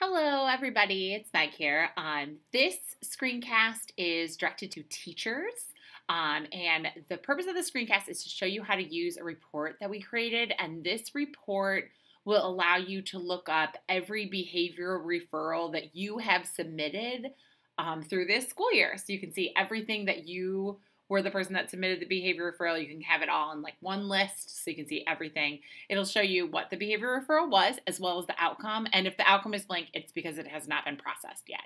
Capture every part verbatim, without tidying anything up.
Hello everybody, it's Meg here. Um, this screencast is directed to teachers um, and the purpose of the screencast is to show you how to use a report that we created, and this report will allow you to look up every behavioral referral that you have submitted um, through this school year. So you can see everything that you were the person that submitted the behavior referral. You can have it all in like one list so you can see everything. It'll show you what the behavior referral was as well as the outcome, and if the outcome is blank, it's because it has not been processed yet.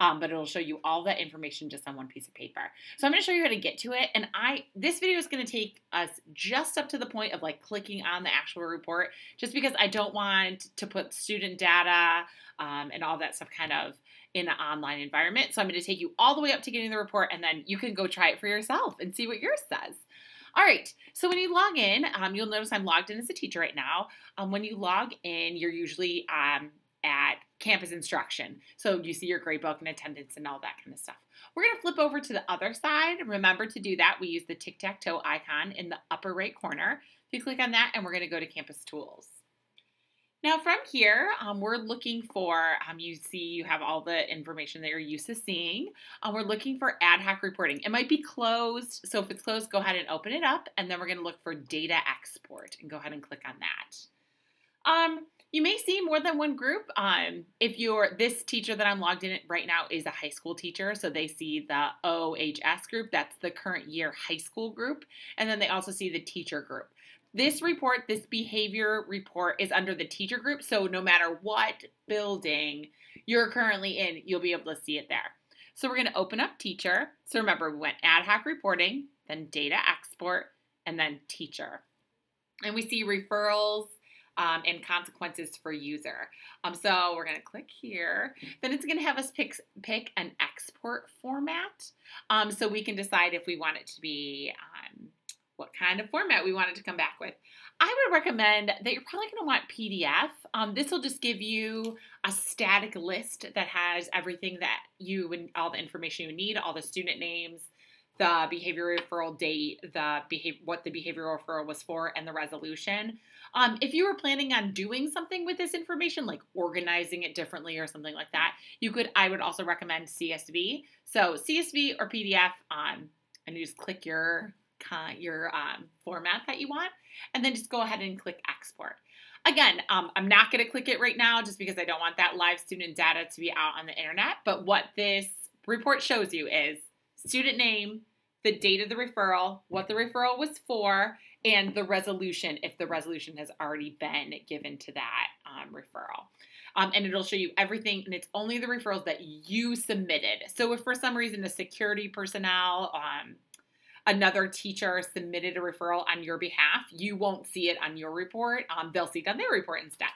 Um, but it'll show you all that information just on one piece of paper. So I'm going to show you how to get to it, and I this video is going to take us just up to the point of like clicking on the actual report, just because I don't want to put student data um, and all that stuff kind of in an online environment. So I'm going to take you all the way up to getting the report, and then you can go try it for yourself and see what yours says. All right, so when you log in, um, you'll notice I'm logged in as a teacher right now. Um, when you log in, you're usually um, at campus instruction. So you see your grade book and attendance and all that kind of stuff. We're going to flip over to the other side. Remember to do that. We use the tic-tac-toe icon in the upper right corner. You click on that and we're going to go to Campus Tools. Now from here, um, we're looking for, um, you see you have all the information that you're used to seeing. Um, we're looking for ad hoc reporting. It might be closed, so if it's closed, go ahead and open it up, and then we're going to look for data export, and go ahead and click on that. Um, you may see more than one group. Um, if you're, this teacher that I'm logged in at right now is a high school teacher, so they see the O H S group, that's the current year high school group, and then they also see the teacher group. This report, this behavior report, is under the teacher group, so no matter what building you're currently in, you'll be able to see it there. So we're going to open up teacher. So remember, we went ad hoc reporting, then data export, and then teacher. And we see referrals um, and consequences for user. Um, so we're going to click here. Then it's going to have us pick, pick an export format. Um, so we can decide if we want it to be... Um, what kind of format we wanted to come back with. I would recommend that you're probably going to want P D F. Um, this will just give you a static list that has everything that you and all the information you need, all the student names, the behavior referral date, the behavior, what the behavioral referral was for, and the resolution. Um, if you were planning on doing something with this information, like organizing it differently or something like that, you could. I would also recommend C S V. So C S V or P D F, um, and you just click your Uh, your um, format that you want, and then just go ahead and click export. Again, um, I'm not going to click it right now just because I don't want that live student data to be out on the internet, but what this report shows you is student name, the date of the referral, what the referral was for, and the resolution if the resolution has already been given to that um, referral. Um, and it'll show you everything, and it's only the referrals that you submitted. So if for some reason the security personnel, um, another teacher submitted a referral on your behalf, you won't see it on your report. Um, they'll see it on their report instead.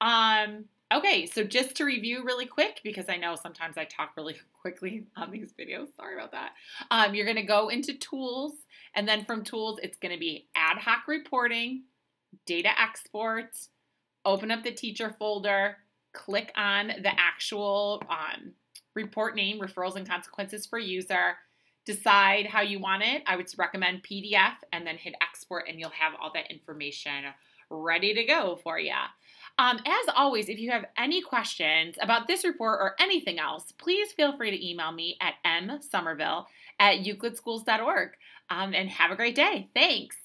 Um, okay, so just to review really quick, because I know sometimes I talk really quickly on these videos. Sorry about that. Um, you're going to go into Tools, and then from Tools, it's going to be Ad Hoc Reporting, Data Export, open up the Teacher folder, click on the actual um, report name, Referrals and Consequences for User, decide how you want it. I would recommend P D F, and then hit export, and you'll have all that information ready to go for you. Um, as always, if you have any questions about this report or anything else, please feel free to email me at msomerville at euclid schools dot org. Um, and have a great day. Thanks.